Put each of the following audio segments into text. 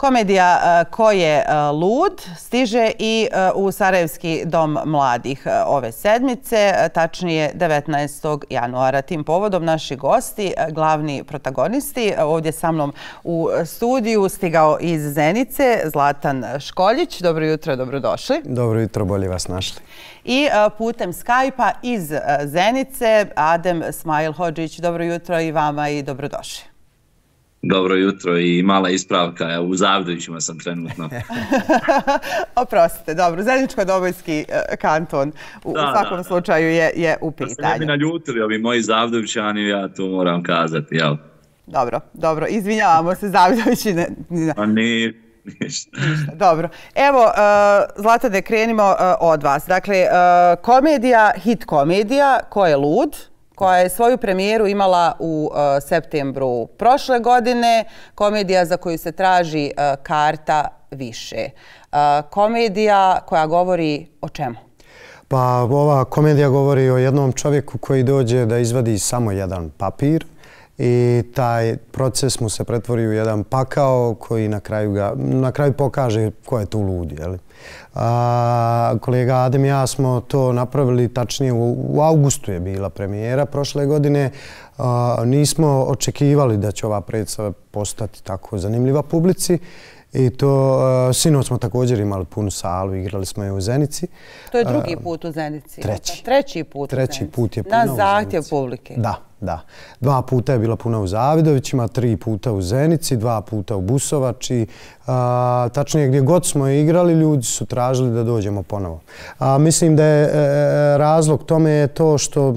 Komedija Ko je lud? Stiže i u Sarajevski dom mladih ove sedmice, tačnije 19. januara. Tim povodom naši gosti, glavni protagonisti, ovdje sa mnom u studiju stigao iz Zenice Zlatan Školjić. Dobro jutro, dobrodošli. Dobro jutro, bolje vas našli. I putem Skype-a iz Zenice Adem Smailhodžić. Dobro jutro i vama i dobrodošli. Dobro jutro i mala ispravka, u Zavdovićima sam trenutno. Oprostite, dobro, Zeničko-Dobojski kanton u svakom slučaju je u pitanju. Da se ne bi naljutili ovi moji Zavdovićani, ja to moram kazati. Dobro, dobro, izvinjavamo se Zavdovićine. Pa ne... Dobro, evo Zlatane, krenimo od vas. Dakle, komedija, hit komedija Ko je lud?, koja je svoju premijeru imala u septembru prošle godine, komedija za koju se traži karta više. Komedija koja govori o čemu? Pa ova komedija govori o jednom čovjeku koji dođe da izvadi samo jedan papir i taj proces mu se pretvori u jedan pakao koji na kraju pokaže ko je tu lud. Kolega Adem i ja smo to napravili, tačnije u augustu je bila premijera prošle godine. Nismo očekivali da će ova predstava postati tako zanimljiva publici. I to, sinoć smo također imali punu salu, igrali smo je u Zenici. To je drugi put u Zenici? Treći. Treći put u Zenici. Na zahtjev publike? Da, da. 2 puta je bila puna u Zavidovićima, 3 puta u Zenici, 2 puta u Busovači. Tačnije, gdje god smo je igrali, ljudi su tražili da dođemo ponovo. Mislim da je razlog tome to što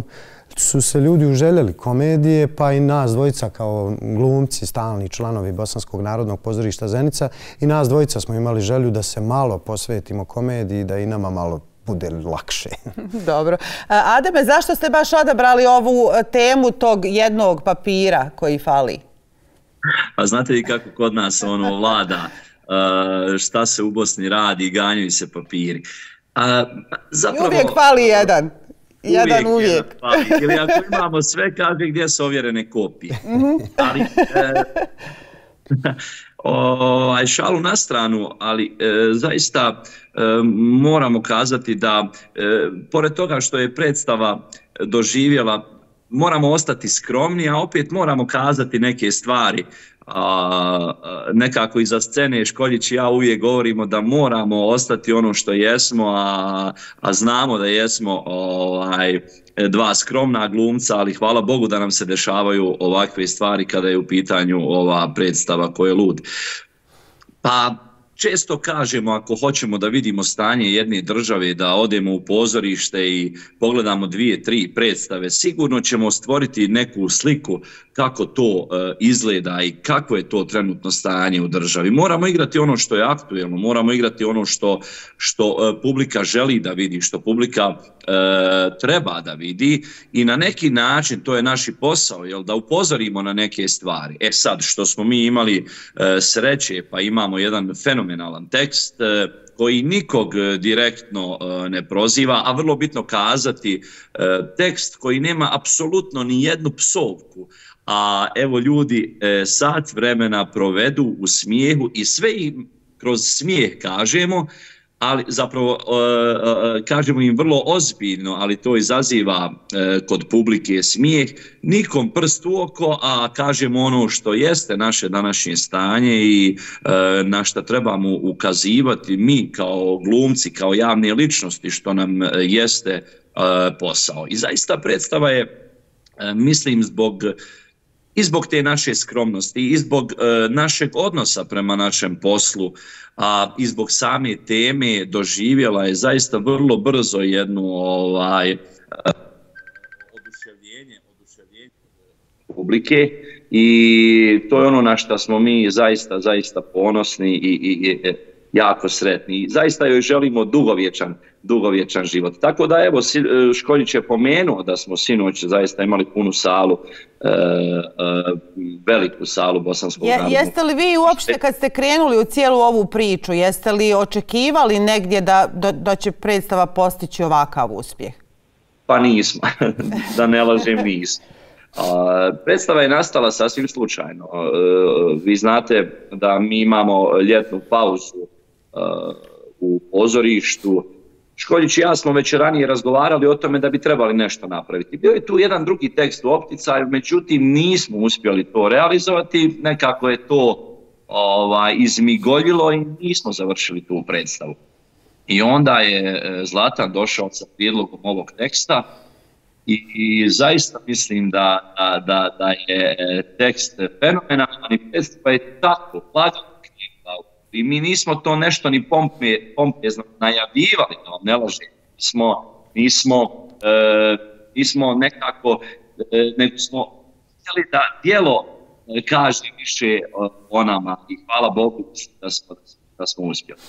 su se ljudi uželjeli komedije, pa i nas dvojica kao glumci, stalni članovi Bosanskog narodnog pozorišta Zenica, i nas dvojica smo imali želju da se malo posvetimo komediji, da i nama malo bude lakše. Dobro. Ademe, zašto ste baš odabrali ovu temu tog jednog papira koji fali? Pa znate i kako kod nas ono vlada, šta se u Bosni radi, ganjaju se papiri. I uvijek fali jedan. Jedan uvijek. Ili ako imamo sve kakve gdje su ovjerene kopije. Ali, šalu na stranu, ali zaista moramo kazati da pored toga što je predstava doživjela, moramo ostati skromni, a opet moramo kazati neke stvari. Nekako iza scene Školjić i ja uvijek govorimo da moramo ostati ono što jesmo, a znamo da jesmo dva skromna glumca, ali hvala Bogu da nam se dešavaju ovakve stvari kada je u pitanju ova predstava Ko je lud? Pa često kažemo, ako hoćemo da vidimo stanje jedne države, da odemo u pozorište i pogledamo 2-3 predstave, sigurno ćemo stvoriti neku sliku kako to izgleda i kako je to trenutno stanje u državi. Moramo igrati ono što je aktuelno, moramo igrati ono što publika želi da vidi, što publika treba da vidi, i na neki način to je naš posao, da upozorimo na neke stvari. E sad, što smo mi imali sreće, pa imamo jedan fenomenalan tekst koji nikog direktno ne proziva, a vrlo bitno kazati, tekst koji nema apsolutno ni jednu psovku, a evo ljudi sat vremena provedu u smijehu i sve im kroz smijeh kažemo, ali zapravo kažemo im vrlo ozbiljno, ali to izaziva kod publike smijeh, nikom prst u oko, a kažemo ono što jeste naše današnje stanje i na što trebamo ukazivati mi kao glumci, kao javne ličnosti, što nam jeste posao. I zaista predstava je, mislim, zbog te naše skromnosti, i zbog našeg odnosa prema našem poslu, a i zbog same teme, doživjela je zaista vrlo brzo jedno oduševljenje publike, i to je ono na što smo mi zaista ponosni i jako sretni. Zaista joj želimo dugovječan život. Tako da evo, Školjić je pomenuo da smo sinoć zaista imali punu salu, veliku salu Bosanskog narodnog. Jeste li vi uopšte, kad ste krenuli u cijelu ovu priču, jeste li očekivali negdje da će predstava postići ovakav uspjeh? Pa nismo, da ne lažem, nismo. Predstava je nastala sasvim slučajno. Vi znate da mi imamo ljetnu pauzu u pozorištu. Školjić i ja smo već ranije razgovarali o tome da bi trebali nešto napraviti. Bio je tu jedan drugi tekst u opticaju, međutim nismo uspjeli to realizovati, nekako je to izmigoljilo i nismo završili tu predstavu. I onda je Zlatan došao sa prijedlogom ovog teksta i zaista mislim da je tekst fenomenalan i predstava je tako lagano krenula. I mi nismo to nešto ni pompezno najavljivali, da vam ne lažem. Nismo nekako, nego smo htjeli da djelo kaže više o nama i hvala Bogu da smo uspjeli.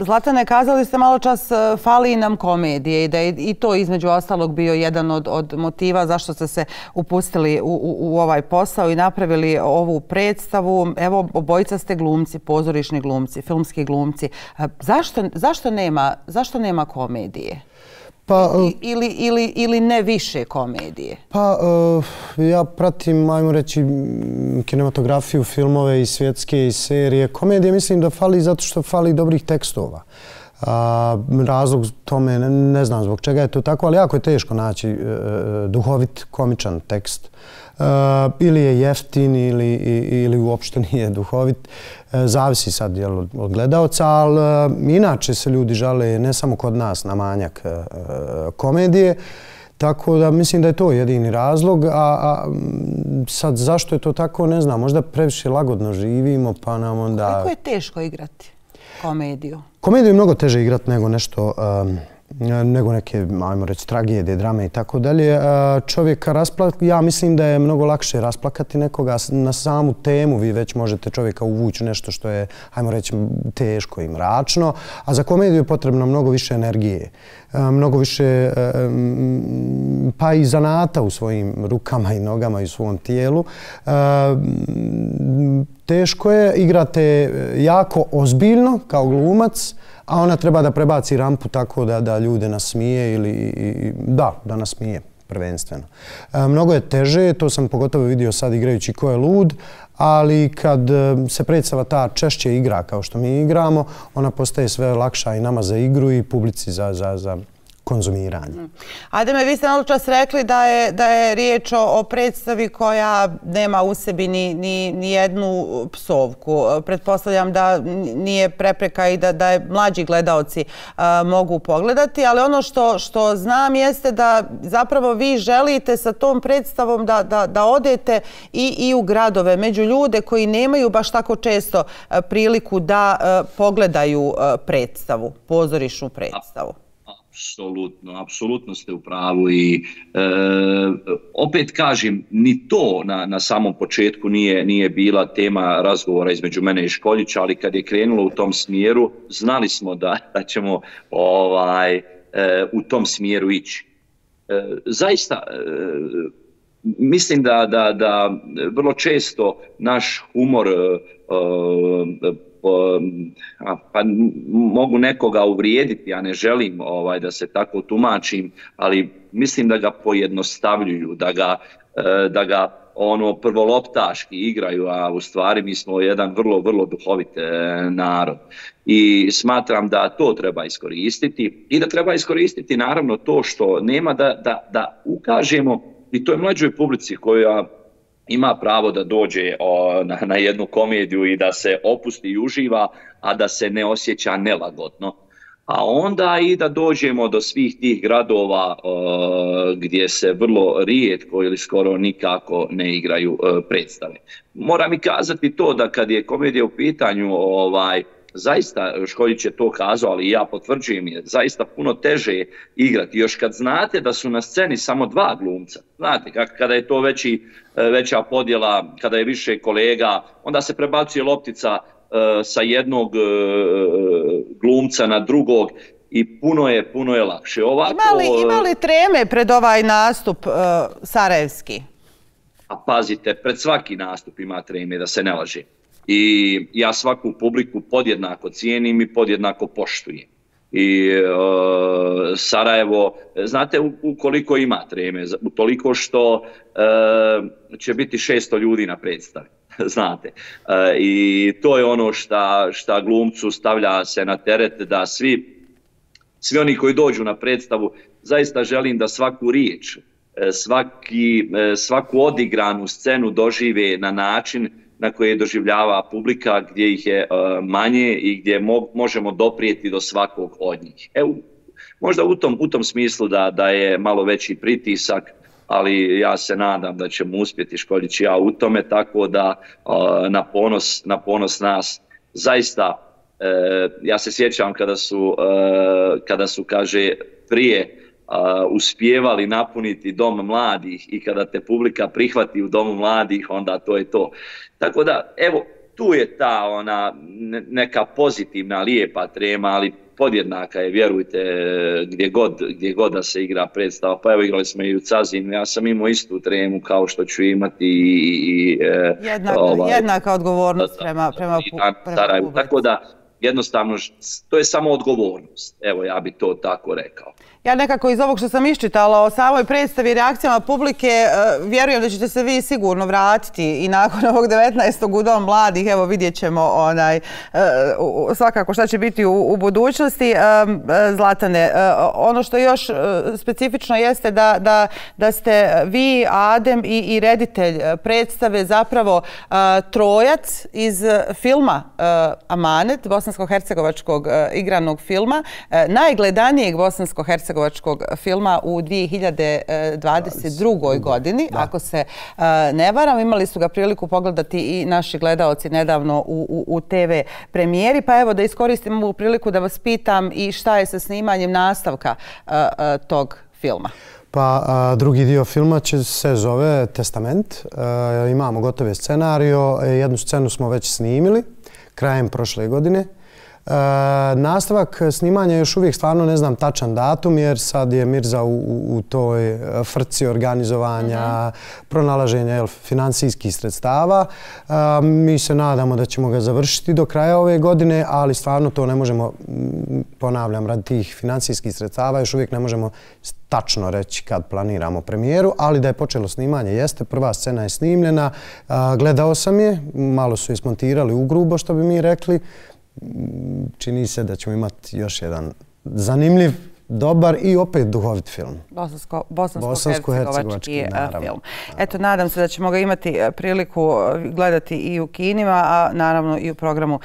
Zlatane, kazali ste malo čas fali nam komedije i da je i to između ostalog bio jedan od motiva zašto ste se upustili u ovaj posao i napravili ovu predstavu. Evo, obojica ste glumci, pozorišni glumci, filmski glumci. Zašto nema komedije? Ili ne više komedije? Pa, ja pratim, ajmo reći, kinematografiju, filmove i svjetske i serije. Komedije mislim da fali zato što fali dobrih tekstova. Razlog tome, ne znam zbog čega je to tako, ali jako je teško naći duhovit, komičan tekst. Ili je jeftin ili uopšte nije duhovit. Zavisi sad od gledalca, ali inače se ljudi žale ne samo kod nas na manjak komedije. Tako da mislim da je to jedini razlog, a sad zašto je to tako ne znam, možda previše lagodno živimo pa nam onda... Koliko je teško igrati komediju? Komediju je mnogo teže igrati nego nešto... nego neke, ajmo reći, tragedije, drame i tako dalje. Čovjeka rasplakati, ja mislim da je mnogo lakše rasplakati nekoga. Na samu temu vi već možete čovjeka uvući nešto što je, ajmo reći, teško i mračno, a za komediju je potrebno mnogo više energije, mnogo više, pa i zanata u svojim rukama i nogama i u svom tijelu. Teško je, igrate jako ozbiljno kao glumac, a ona treba da prebaci rampu tako da ljude nasmije ili da nasmije prvenstveno. Mnogo je teže, to sam pogotovo vidio sad igrajući Ko je lud, ali kad se predstava ta češće igra kao što mi igramo, ona postaje sve lakša i nama za igru i publici za konzumiranje. Ademe, vi ste maločas rekli da je riječ o predstavi koja nema u sebi ni jednu psovku. Pretpostavljam da nije prepreka i da je mlađi gledaoci mogu pogledati, ali ono što znam jeste da zapravo vi želite sa tom predstavom da odete i u gradove, među ljude koji nemaju baš tako često priliku da pogledaju predstavu, pozorišnu predstavu. Apsolutno ste u pravu i opet kažem, ni to na samom početku nije bila tema razgovora između mene i Školjića, ali kad je krenulo u tom smjeru, znali smo da ćemo u tom smjeru ići. Zaista, mislim da vrlo često naš humor pa mogu nekoga uvrijediti, ja ne želim da se tako tumačim, ali mislim da ga pojednostavljuju, da ga prvo loptaški igraju, a u stvari mi smo jedan vrlo, vrlo duhovit narod. I smatram da to treba iskoristiti i da treba iskoristiti naravno to što nema da ukažemo, i to je mlađoj publici koja ima pravo da dođe na jednu komediju i da se opusti i uživa, a da se ne osjeća nelagodno. A onda i da dođemo do svih tih gradova gdje se vrlo rijetko ili skoro nikako ne igraju predstave. Moram i kazati to da kad je komedija u pitanju, zaista, Školjić je to kazao, ali ja potvrđujem je, zaista puno teže je igrati. Još kad znate da su na sceni samo dva glumca, znate, kada je to veća podjela, kada je više kolega, onda se prebacuje loptica sa jednog glumca na drugog i puno je lakše. Ima li treme pred ovaj nastup sarajevski? A pazite, pred svaki nastup ima treme, da se ne laže. I ja svaku publiku podjednako cijenim i podjednako poštujem. i Sarajevo. Znate ukoliko ima treme, utoliko što će biti 600 ljudi na predstavi. Znate, i to je ono šta glumcu stavlja se na teret, da svi oni koji dođu na predstavu, zaista želim da svaku riječ, svaku odigranu scenu dožive na način na koje je doživljava publika, gdje ih je manje i gdje možemo doprijeti do svakog od njih. Možda u tom smislu da je malo veći pritisak, ali ja se nadam da ćemo uspjeti, Školjić i ja, u tome, tako da na ponos nas zaista. Ja se sjećam kada su, kaže, prije uspjevali napuniti Dom mladih, i kada te publika prihvati u Domu mladih, onda to je to. Tako da, evo, tu je ta ona neka pozitivna, lijepa trema, ali podjednaka je, vjerujte, gdje god da se igra predstava. Pa evo, igrali smo i u Cazinu, ja sam imao istu tremu kao što ću imati i... Jednaka odgovornost prema publici. Tako da, jednostavno, to je samo odgovornost. Evo, ja bi to tako rekao. Ja nekako iz ovog što sam iščitala o samoj predstavi i reakcijama publike, vjerujem da ćete se vi sigurno vratiti i nakon ovog 19. u Dom mladih. Evo, vidjet ćemo svakako šta će biti u budućnosti. Zlatane, ono što još specifično jeste da ste vi, Adem i reditelj predstave zapravo trojac iz filma Amanet, bosansko-hercegovačkog igranog filma, najgledanijeg bosansko-hercegovačkog filma u 2022. godini, ako se ne varam. Imali su ga priliku pogledati i naši gledaoci nedavno u TV premijeri. Pa evo, da iskoristim ovu priliku da vas pitam i šta je sa snimanjem nastavka tog filma. Pa drugi dio filma se zove Testament. Imamo gotove scenario. Jednu scenu smo već snimili krajem prošle godine. Nastavak snimanja još uvijek stvarno ne znam tačan datum, jer sad je Mirza u toj frci organizovanja, pronalaženja financijskih sredstava. Mi se nadamo da ćemo ga završiti do kraja ove godine, ali stvarno to ne možemo, ponavljam, radi tih financijskih sredstava još uvijek ne možemo tačno reći kad planiramo premijeru, ali da je počelo snimanje jeste, prva scena je snimljena, gledao sam je, malo su je smontirali ugrubo, što bi mi rekli. Čini se da ćemo imati još jedan zanimljiv, dobar i opet duhovit film. Bosansko-hercegovački film. Eto, nadam se da ćemo ga imati priliku gledati i u kinima, a naravno i u programu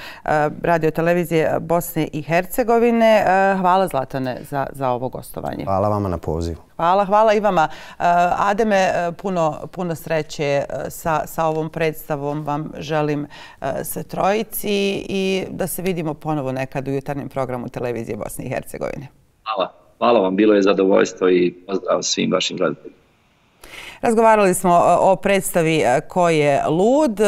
Radiotelevizije Bosne i Hercegovine. Hvala, Zlatane, za ovo gostovanje. Hvala vama na pozivu. Hvala i vama. Ademe, puno sreće sa ovom predstavom vam želim sve trojici i da se vidimo ponovo nekad u jutarnjem programu Televizije Bosne i Hercegovine. Hvala vam, bilo je zadovoljstvo i pozdrav svim vašim gledateljima. Razgovarali smo o predstavi Ko je lud?